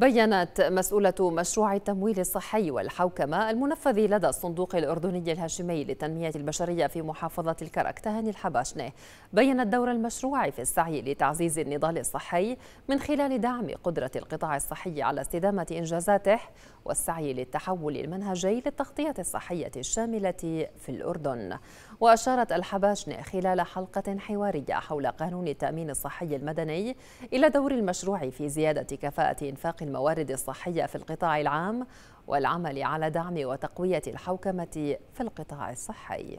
بيّنت مسؤولة مشروع التمويل الصحي والحوكمة المنفذ لدى الصندوق الأردني الهاشمي للتنمية البشرية في محافظة الكرك تهاني الحباشنة بيّنت دور المشروع في السعي لتعزيز النضال الصحي من خلال دعم قدرة القطاع الصحي على استدامة إنجازاته والسعي للتحول المنهجي للتغطية الصحية الشاملة في الأردن. وأشارت الحباشنة خلال حلقة حوارية حول قانون التأمين الصحي المدني إلى دور المشروع في زيادة كفاءة إنفاق الموارد الصحية في القطاع العام والعمل على دعم وتقوية الحوكمة في القطاع الصحي.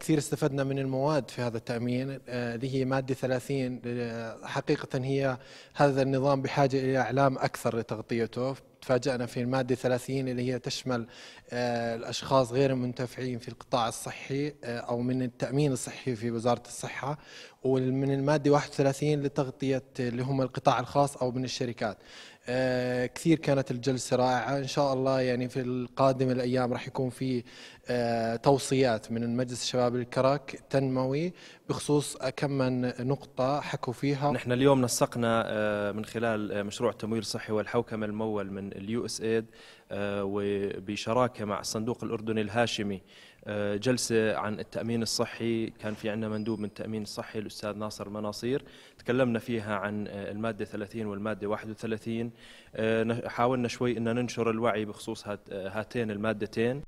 كثير استفدنا من المواد في هذا التأمين اللي هي مادة 30. حقيقة هي هذا النظام بحاجة إلى إعلام أكثر لتغطيته. تفاجأنا في المادة 30 اللي هي تشمل الأشخاص غير المنتفعين في القطاع الصحي أو من التأمين الصحي في وزارة الصحة، ومن المادة 31 لتغطية اللي هم القطاع الخاص أو من الشركات. كثير كانت الجلسة رائعة. إن شاء الله يعني في القادم الأيام راح يكون في توصيات من مجلس الشباب الكرك التنموي بخصوص كم من نقطة حكوا فيها. نحن اليوم نسقنا من خلال مشروع التمويل الصحي والحوكمة الممول من اليو اس ايد وبشراكة مع الصندوق الأردني الهاشمي جلسة عن التأمين الصحي. كان في عندنا مندوب من التأمين الصحي الأستاذ ناصر المناصير، تكلمنا فيها عن المادة 30 والمادة 31. حاولنا شوي أن ننشر الوعي بخصوص هاتين المادتين.